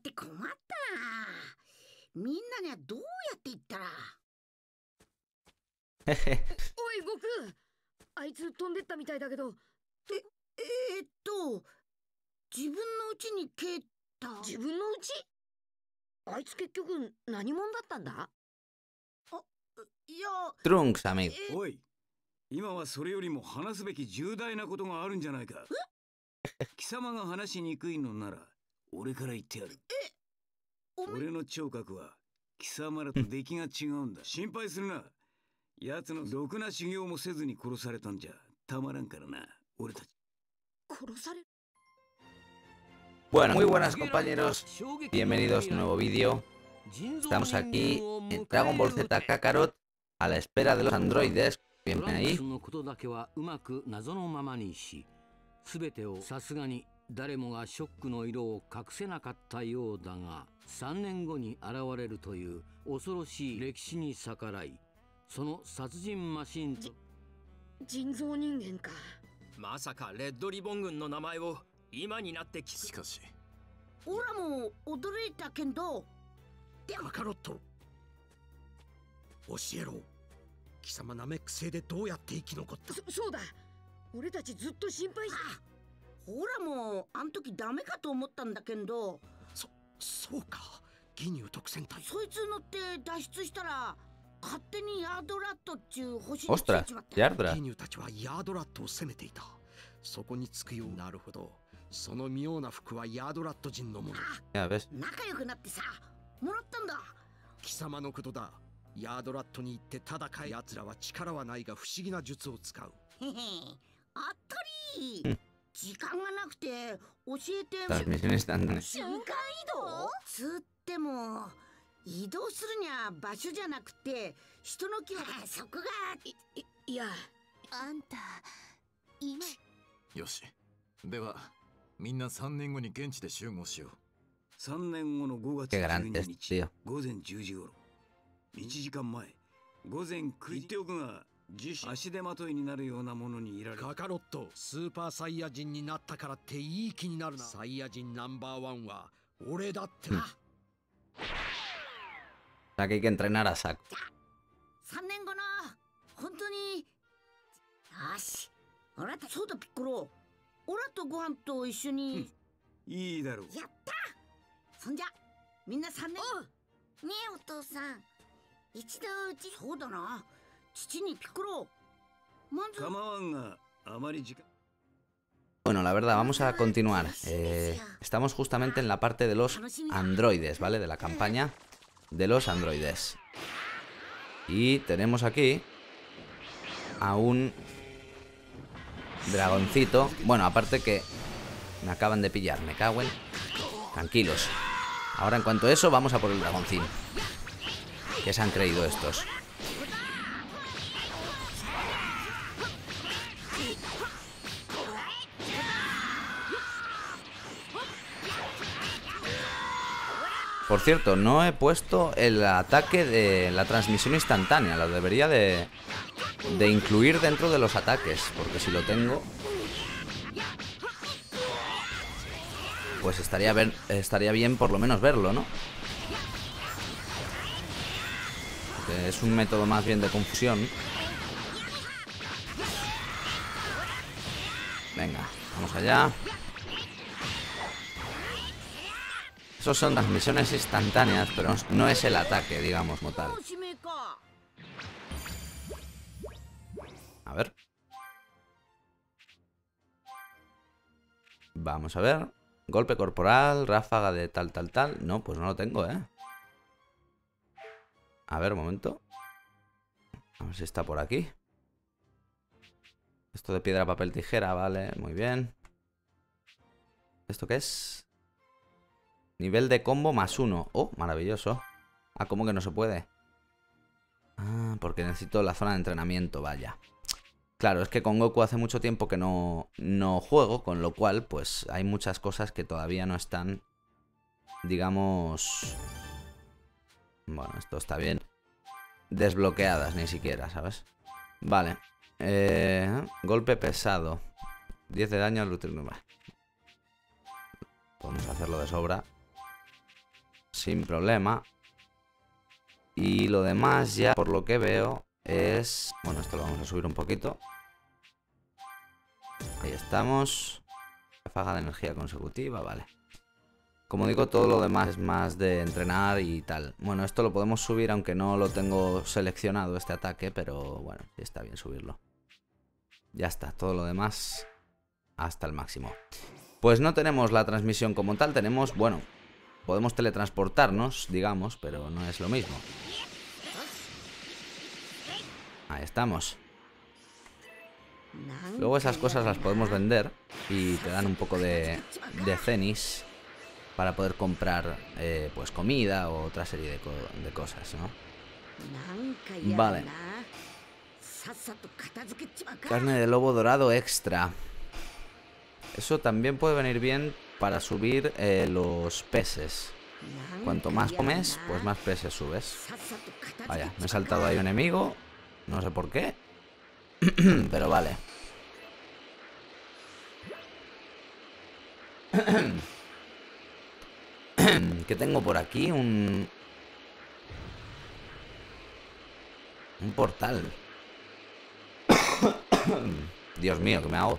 って困ったな。みんなにはどうやって言ったら。おい悟空、あいつ飛んでったみたいだけど。自分のうちに帰った。自分のうち？あいつ結局何者だったんだ？あ、いや。トロンクさめ。おい、今はそれよりも話すべき重大なことがあるんじゃないか。貴様が話しにくいのなら俺から言ってやる。俺の聴覚は貴様らと出来が違うんだ。心配するな。奴のろくな修行もせずに殺されたんじゃたまらんからな、俺たち。殺される。Bueno, muy buenas compañeros, bienvenidos a un nuevo vídeo. Estamos aquí en Dragon Ball Z Kakarot a la espera de los androides. Bien ahí. Ostras, Yardra. Ya ves. ヤードラットに行って戦い。奴らは力はないが不思議な術を使う。へへ、あったり。時間がなくて教えて。瞬間移動？つっても移動するには場所じゃなくて人の気配。そこがいや、あんた今。よし。ではみんな3年後に現地で集合しよう。3年後の5月12日午前10時頃。1時間前午前9時。言っておくが自身足手まといになるようなものにいられる。カカロット、スーパーサイヤ人になったからっていい気になるな。サイヤ人ナンバーワンは俺だってな。だけが entrenar a saco。3年後の本当に。よし、俺とそうだピッコロ。俺とご飯と一緒に。いいだろう。やった。そんじゃみんな3年。ねえお父さん。一度うち。そうだな。父にピコロ。Bueno, la verdad, vamos a continuar. Estamos justamente en la parte de los androides, ¿vale? De la campaña de los androides. Y tenemos aquí a un dragoncito. Bueno, aparte que me acaban de pillar, me cago en. Tranquilos. Ahora en cuanto a eso, vamos a por el dragoncín. ¿Qué se han creído estos? Por cierto, no he puesto el ataque de la transmisión instantánea. Lo debería de incluir dentro de los ataques, porque si lo tengo, pues estaría bien por lo menos verlo, ¿no? Es un método más bien de confusión. Venga, vamos allá. Esos son las misiones instantáneas, pero no es el ataque, digamos, como tal. A ver. Vamos a ver. Golpe corporal, ráfaga de tal, tal, tal. No, pues no lo tengo, ¿eh? A ver, un momento. A ver si está por aquí. Esto de piedra, papel, tijera, vale, muy bien. ¿Esto qué es? Nivel de combo +1. Oh, maravilloso. Ah, ¿cómo que no se puede? Ah, porque necesito la zona de entrenamiento, vaya. Claro, es que con Goku hace mucho tiempo que no juego, con lo cual, pues hay muchas cosas que todavía no están, digamos... Bueno, esto está bien. Desbloqueadas, ni siquiera, ¿sabes? Vale. Golpe pesado. 10 de daño al último. Podemos hacerlo de sobra. sin problema. Y lo demás ya, por lo que veo, es... Bueno, esto lo vamos a subir un poquito. Ahí estamos. Ráfaga de energía consecutiva, vale. Como digo, todo lo demás es más de entrenar y tal. Bueno, esto lo podemos subir, aunque no lo tengo seleccionado este ataque, pero bueno, está bien subirlo. Ya está, todo lo demás hasta el máximo. Pues no tenemos la transmisión como tal, tenemos, bueno, podemos teletransportarnos, digamos, pero no es lo mismo. Ahí estamos. Luego esas cosas las podemos vender y te dan un poco de cenis para poder comprar pues comida o otra serie de cosas, ¿no? Vale. Carne de lobo dorado extra. Eso también puede venir bien para subir los peces. Cuanto más comes, pues más peces subes. Vaya, me he saltado ahí un enemigo. No sé por qué. Pero vale. ¿Qué tengo por aquí? Un portal. Dios mío, que me hago.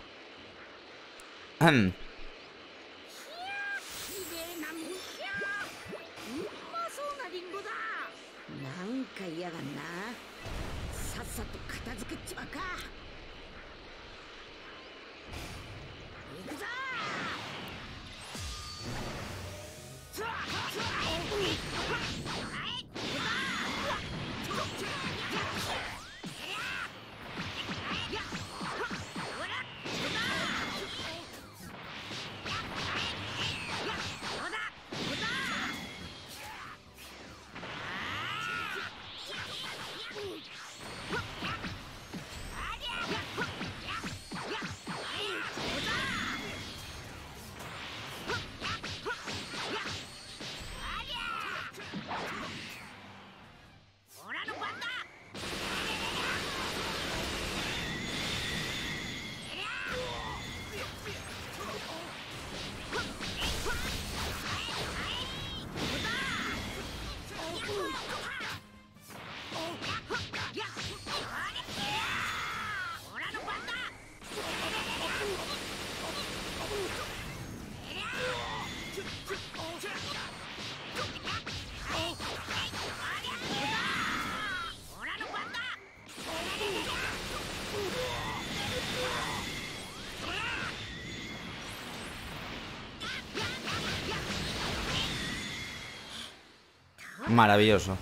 Maravilloso.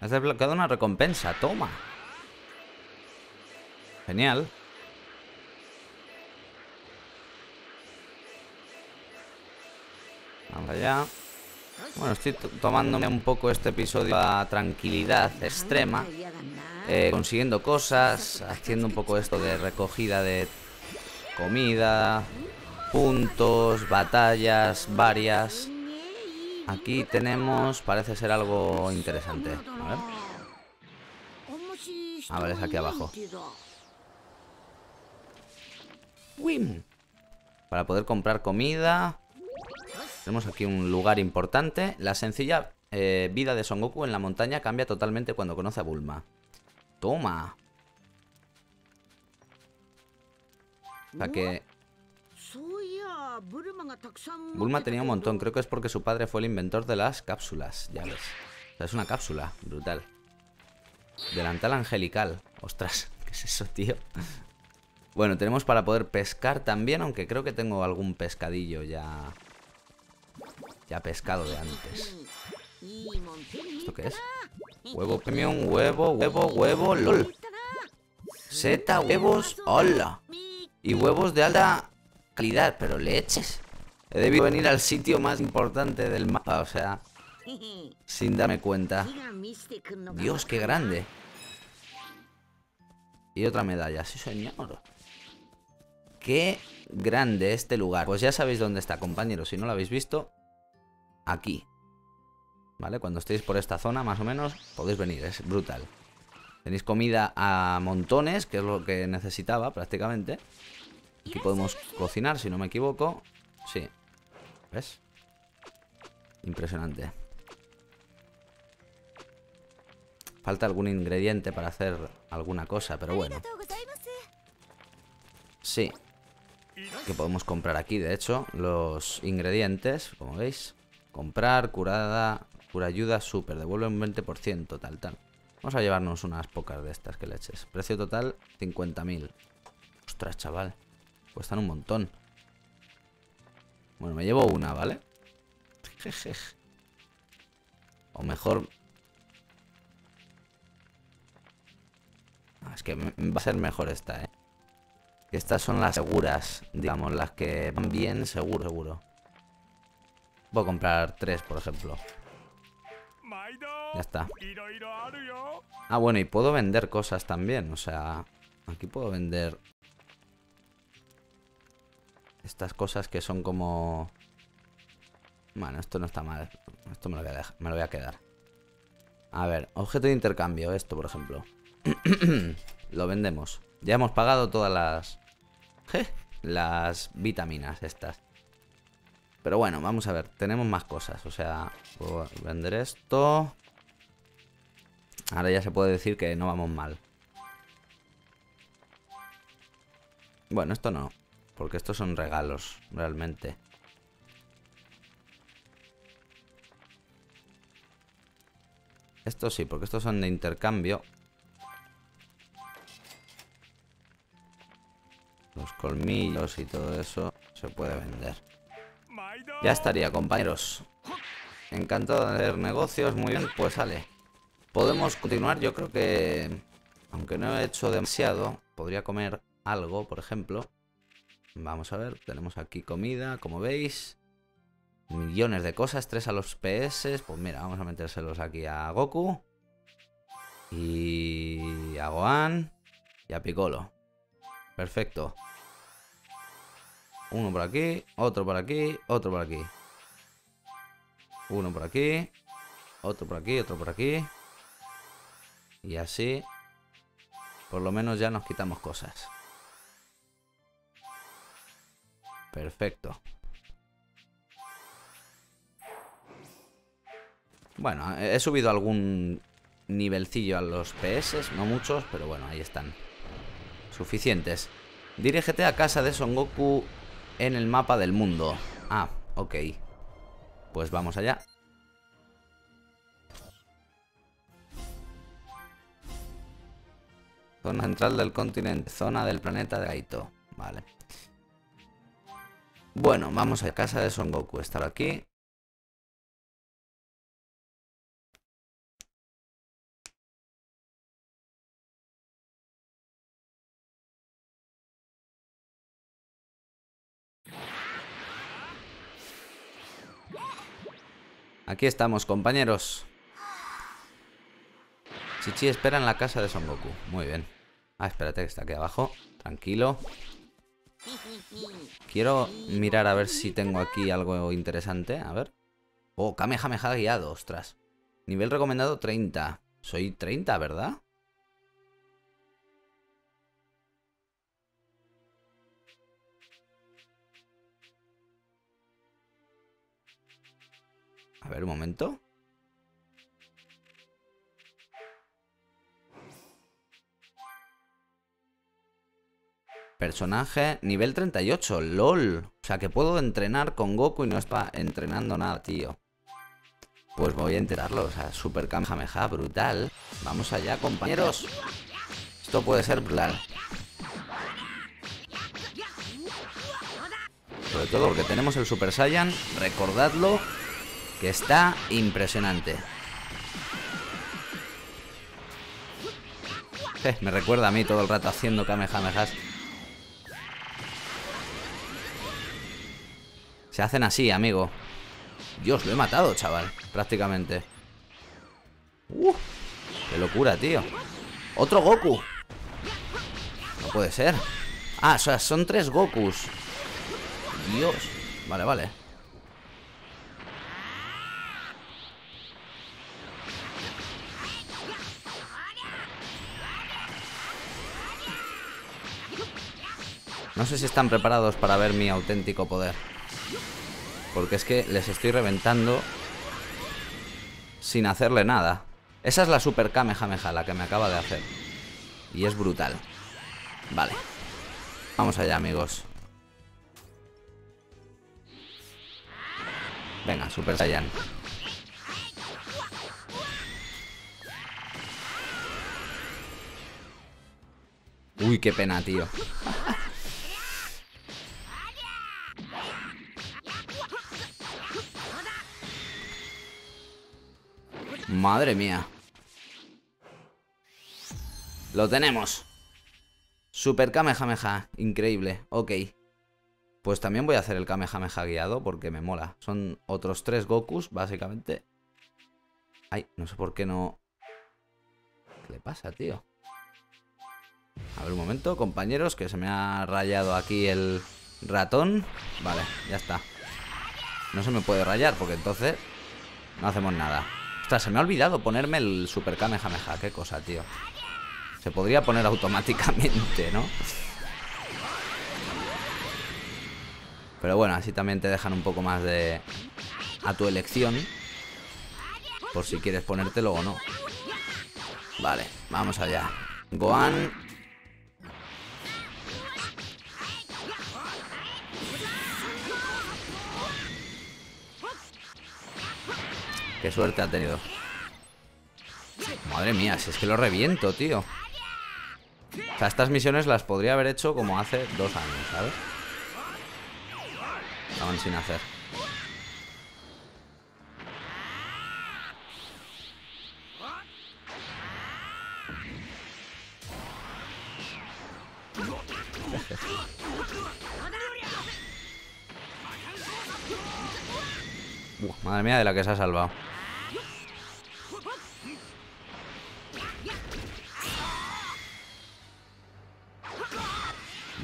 Has desbloqueado una recompensa, toma. Genial. Vamos allá. Bueno, estoy tomándome un poco este episodio a tranquilidad extrema. Consiguiendo cosas, haciendo un poco esto de recogida de comida, puntos, batallas varias. Aquí tenemos, parece ser algo interesante. A ver, es aquí abajo. ¡Wim! Para poder comprar comida. Tenemos aquí un lugar importante. La sencilla vida de Son Goku en la montaña cambia totalmente cuando conoce a Bulma. Toma. O sea que... Bulma tenía un montón. Creo que es porque su padre fue el inventor de las cápsulas. Ya ves. O sea, es una cápsula. Brutal. Delantal angelical. Ostras, ¿qué es eso, tío? Bueno, tenemos para poder pescar también. Aunque creo que tengo algún pescadillo ya... Ya pescado de antes. ¿Esto qué es? Huevo premium, huevo, lol. Z, huevos, hola. Y huevos de alta calidad, pero leches. He debido venir al sitio más importante del mapa, o sea, sin darme cuenta. Dios, qué grande. Y otra medalla, sí señor. Qué grande este lugar. Pues ya sabéis dónde está, compañeros, si no lo habéis visto. Aquí. ¿Vale? Cuando estéis por esta zona, más o menos, podéis venir. Es brutal. Tenéis comida a montones, que es lo que necesitaba prácticamente. Aquí podemos cocinar, si no me equivoco. Sí. ¿Ves? Impresionante. Falta algún ingrediente para hacer alguna cosa, pero bueno. Sí. Que podemos comprar aquí, de hecho, los ingredientes, como veis. Comprar, curada, cura ayuda, super, devuelve un 20%, tal, tal. Vamos a llevarnos unas pocas de estas, que leches. Precio total, 50.000. Ostras, chaval. Cuestan un montón. Bueno, me llevo una, ¿vale? O mejor... Es que va a ser mejor esta, ¿eh? Estas son las seguras, digamos, las que van bien, seguro, seguro. Voy a comprar 3, por ejemplo. Ya está. Ah, bueno, y puedo vender cosas también, o sea... Aquí puedo vender... Estas cosas que son como... Bueno, esto no está mal. Esto me lo voy a quedar. A ver, objeto de intercambio, esto, por ejemplo. Lo vendemos. Ya hemos pagado todas las... las vitaminas estas. Pero bueno, vamos a ver. Tenemos más cosas. O sea, puedo vender esto. Ahora ya se puede decir que no vamos mal. Bueno, esto no. Porque estos son regalos, realmente. Estos sí, porque estos son de intercambio. Los colmillos y todo eso se puede vender. Ya estaría, compañeros. Encantado de hacer negocios. Muy bien, pues sale. Podemos continuar, yo creo que... Aunque no he hecho demasiado, podría comer algo, por ejemplo. Vamos a ver, tenemos aquí comida, como veis. Millones de cosas, 3 a los PS. Pues mira, vamos a metérselos aquí a Goku. Y a Gohan. Y a Piccolo. Perfecto. Uno por aquí, otro por aquí, otro por aquí. Uno por aquí, otro por aquí, otro por aquí. Y así, por lo menos ya nos quitamos cosas. Perfecto. Bueno, he subido algún nivelcillo a los PS, no muchos, pero bueno, ahí están. Suficientes. Dirígete a casa de Son Goku en el mapa del mundo. Ah, ok. Pues vamos allá. Zona central del continente. Zona del planeta de Aito. Vale. Bueno, vamos a casa de Son Goku. Estar aquí. Aquí estamos, compañeros. Chichi espera en la casa de Son Goku. Muy bien. Ah, espérate, que está aquí abajo. Tranquilo. Quiero mirar a ver si tengo aquí algo interesante. A ver. Oh, Kamehameha guiado, ostras. Nivel recomendado 30. Soy 30, ¿verdad? A ver, un momento. Personaje, nivel 38, LOL. O sea que puedo entrenar con Goku y no está entrenando nada, tío. Pues voy a enterarlo, o sea, Super Kamehameha, brutal. Vamos allá, compañeros. Esto puede ser brutal. Sobre todo porque tenemos el Super Saiyan, recordadlo. Que está impresionante. Me recuerda a mí todo el rato haciendo Kamehamehas. Se hacen así, amigo. Dios, lo he matado, chaval. Prácticamente. ¡Qué locura, tío! ¡Otro Goku! No puede ser. Ah, o sea, son 3 Gokus. Dios. Vale, vale. No sé si están preparados para ver mi auténtico poder, porque es que les estoy reventando sin hacerle nada. Esa es la Super Kamehameha, la que me acaba de hacer, y es brutal. Vale, vamos allá, amigos. Venga, Super Saiyan. Uy, qué pena, tío. Madre mía. Lo tenemos. Super Kamehameha. Increíble. Ok. Pues también voy a hacer el Kamehameha guiado porque me mola. Son otros 3 Gokus, básicamente. Ay, no sé por qué no... ¿Qué le pasa, tío? A ver un momento, compañeros, que se me ha rayado aquí el ratón. Vale, ya está. No se me puede rayar porque entonces no hacemos nada. Ostras, se me ha olvidado ponerme el Super Kamehameha. Qué cosa, tío. Se podría poner automáticamente, ¿no? Pero bueno, así también te dejan un poco más de... a tu elección, por si quieres ponértelo o no. Vale, vamos allá. Gohan. Qué suerte ha tenido. Madre mía, si es que lo reviento, tío. O sea, estas misiones las podría haber hecho como hace 2 años, ¿sabes? Estaban sin hacer. Madre mía de la que se ha salvado.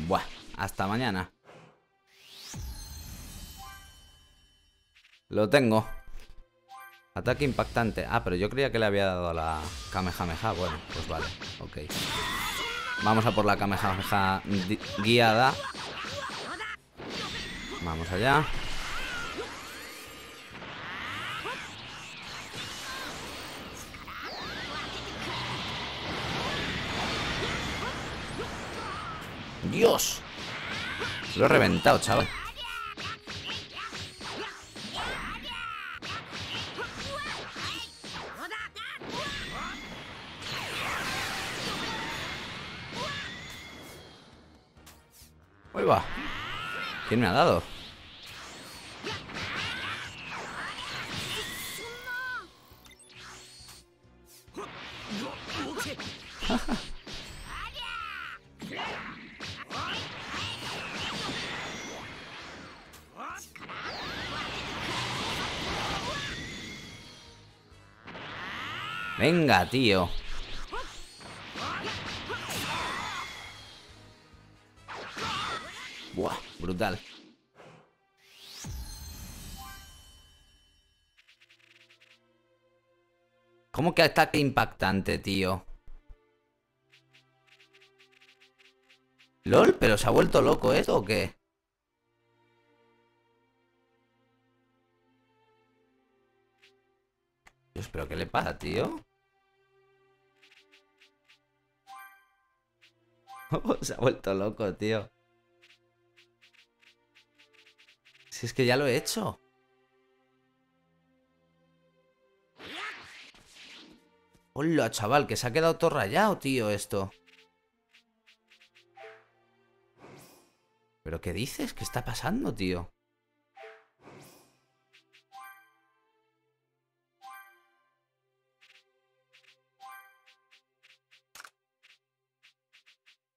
Buah, hasta mañana. Lo tengo. Ataque impactante. Ah, pero yo creía que le había dado a la Kamehameha. Bueno, pues vale, ok. Vamos a por la Kamehameha guiada. Vamos allá. ¡Dios! Lo he reventado, chaval. ¡Ahí va! ¿Quién me ha dado? Venga, tío. Buah, brutal. ¿Cómo que ataque impactante, tío? LOL, ¿pero se ha vuelto loco esto o qué? Dios, ¿pero qué le pasa, tío? Se ha vuelto loco, tío. Si es que ya lo he hecho. Hola, chaval, que se ha quedado todo rayado, tío, esto. ¿Pero qué dices? ¿Qué está pasando, tío?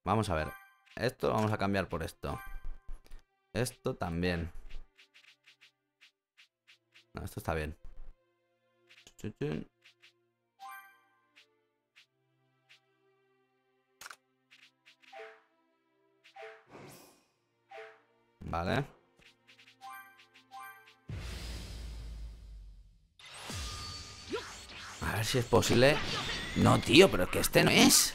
Vamos a ver. Esto lo vamos a cambiar por esto. Esto también. No, esto está bien. Vale. A ver si es posible. No, tío, pero que este no es.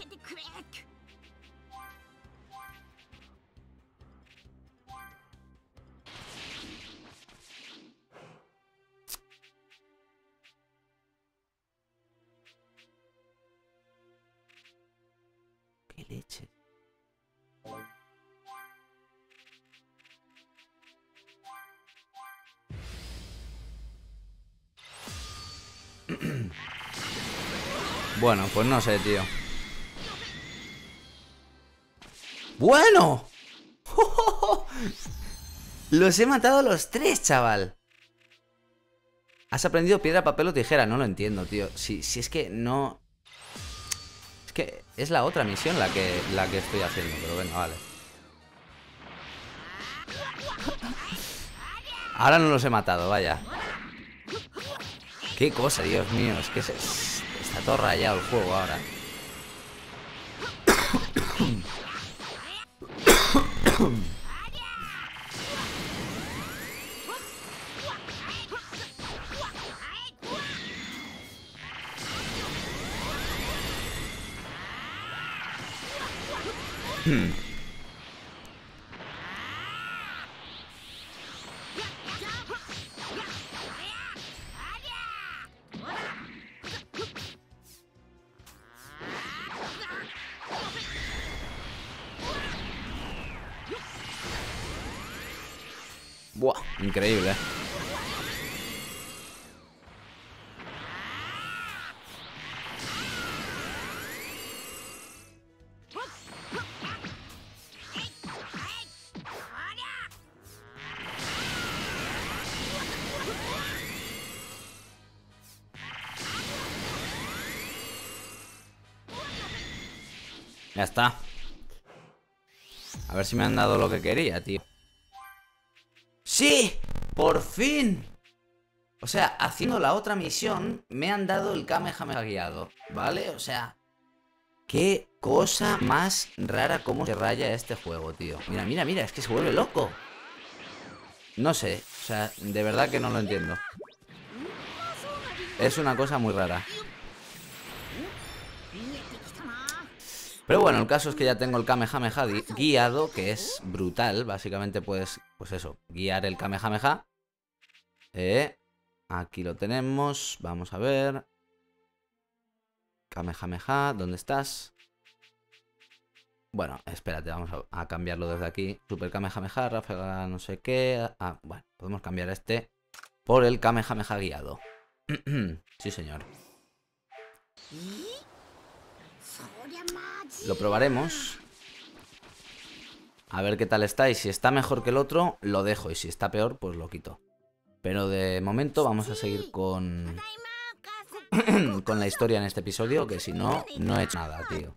leches. Bueno, pues no sé, tío. ¡Bueno! Los he matado a los tres, chaval. Has aprendido piedra, papel o tijera. No lo entiendo, tío. Si es que no... Es que es la otra misión la que estoy haciendo. Pero bueno, vale. Ahora no los he matado, vaya. Qué cosa, Dios mío. Es que está todo rayado el juego ahora. Buah, increíble, ¿eh? Ya está. A ver si me han dado lo que quería, tío. ¡Sí! ¡Por fin! O sea, haciendo la otra misión, me han dado el Kamehameha guiado, ¿vale? O sea, qué cosa más rara cómo se raya este juego, tío. Mira, mira, mira, es que se vuelve loco. No sé, o sea, de verdad que no lo entiendo. Es una cosa muy rara. Pero bueno, el caso es que ya tengo el Kamehameha guiado, que es brutal. Básicamente puedes, pues eso, guiar el Kamehameha. Aquí lo tenemos. Vamos a ver. Kamehameha, ¿dónde estás? Bueno, espérate, vamos a cambiarlo desde aquí. Super Kamehameha, ráfaga no sé qué. Ah, bueno, podemos cambiar este por el Kamehameha guiado. Sí, señor. Lo probaremos. A ver qué tal está. Y si está mejor que el otro, lo dejo. Y si está peor, pues lo quito. Pero de momento vamos a seguir con... con la historia en este episodio. Que si no, no he hecho nada, tío.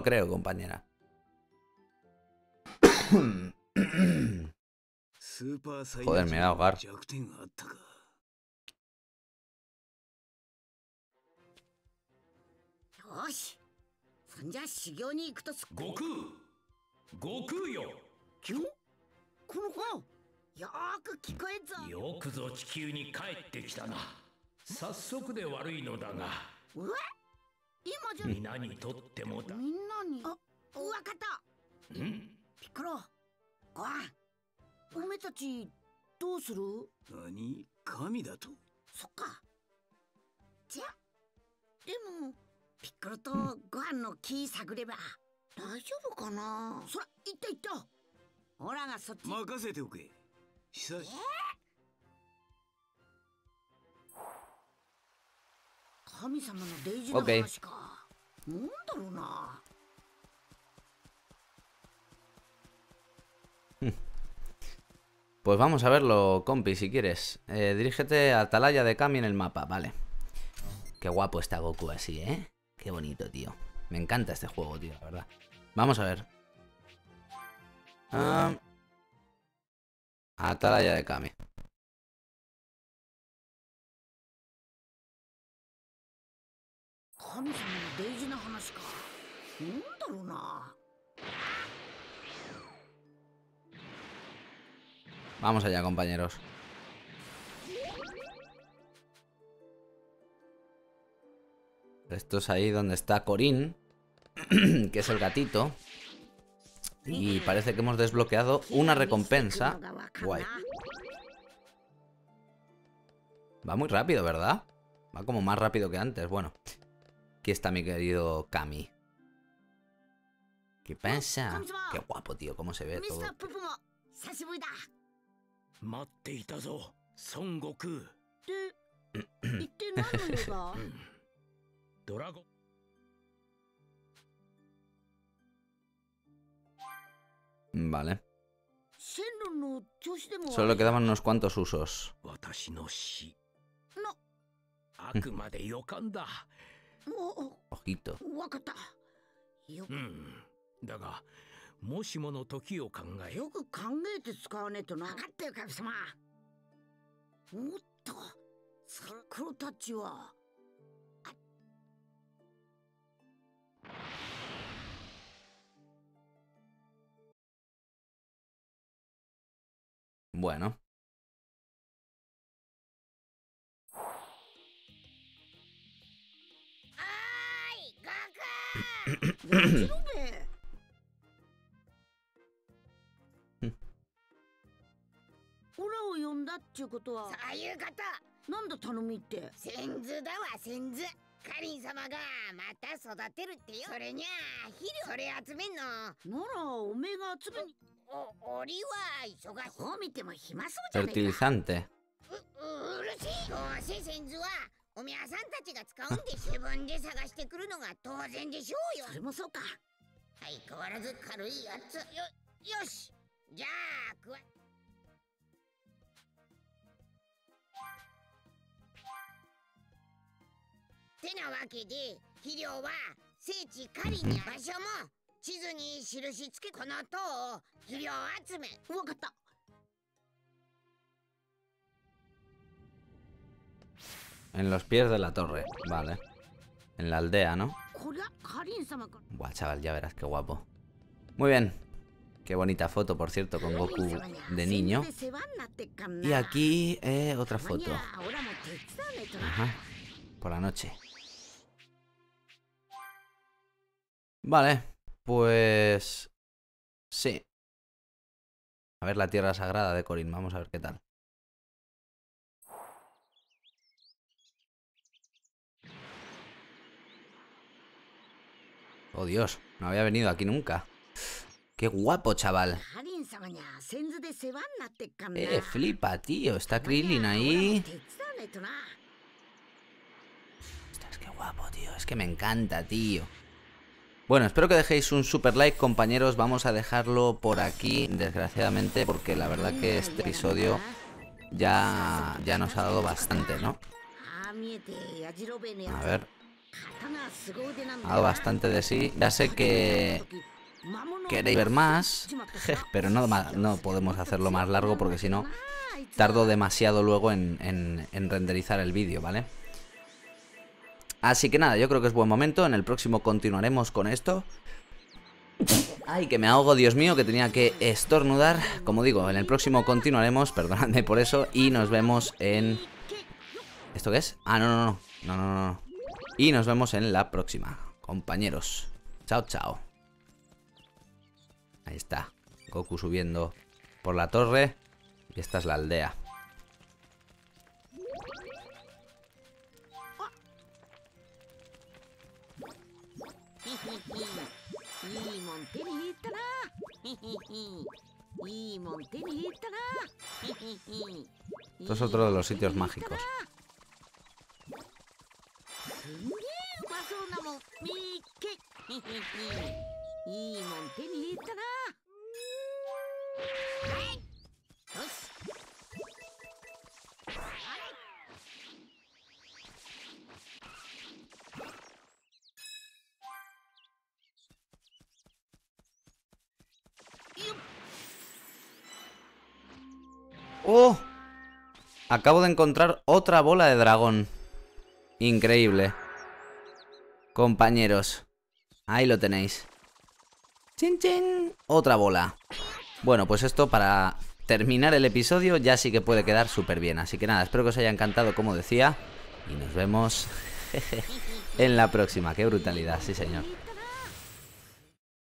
lo creo, compañera. Joder, me da ahogar. Goku, Goku yo. Ok. Pues vamos a verlo, compi, si quieres. Dirígete a Atalaya de Kami en el mapa, vale. Qué guapo está Goku así, ¿eh? Qué bonito, tío. Me encanta este juego, tío, la verdad. Vamos a ver. Atalaya de Kami. Vamos allá, compañeros. Esto es ahí donde está Corin, que es el gatito. Y parece que hemos desbloqueado una recompensa. Guay. Va muy rápido, ¿verdad? Va como más rápido que antes. Bueno, aquí está mi querido Kami. ¿Qué pasa? Qué guapo, tío, cómo se ve todo. Son Goku. Vale. Solo quedaban unos cuantos usos. Ojito. Bueno. Fertilizante. En los pies de la torre, vale. En la aldea, ¿no? Buah, chaval, ya verás qué guapo. Muy bien. Qué bonita foto, por cierto, con Goku de niño. Y aquí otra foto. Ajá. Por la noche. Vale, pues... sí. A ver la tierra sagrada de Corin, vamos a ver qué tal. Oh, Dios, no había venido aquí nunca. ¡Qué guapo, chaval! Flipa, tío, está Krillin ahí. Ostras, qué guapo, tío, es que me encanta, tío. Bueno, espero que dejéis un super like, compañeros. Vamos a dejarlo por aquí, desgraciadamente, porque la verdad que este episodio ya nos ha dado bastante, ¿no? A ver. Ha dado bastante de sí. Ya sé que queréis ver más, pero no podemos hacerlo más largo porque si no tardo demasiado luego en renderizar el vídeo, ¿vale? Así que nada, yo creo que es buen momento. En el próximo continuaremos con esto. Ay, que me ahogo, Dios mío, que tenía que estornudar. Como digo, en el próximo continuaremos, perdonadme por eso. Y nos vemos en... ¿esto qué es? Ah, no. Y nos vemos en la próxima, compañeros. Chao, chao. Ahí está, Goku subiendo por la torre. Y esta es la aldea. Esto es otro de los sitios mágicos. ¡Oh! Acabo de encontrar otra bola de dragón. Increíble. Compañeros, ahí lo tenéis. ¡Chin, chin! Otra bola. Bueno, pues esto para terminar el episodio ya sí que puede quedar súper bien. Así que nada, espero que os haya encantado, como decía. Y nos vemos en la próxima. ¡Qué brutalidad! Sí, señor.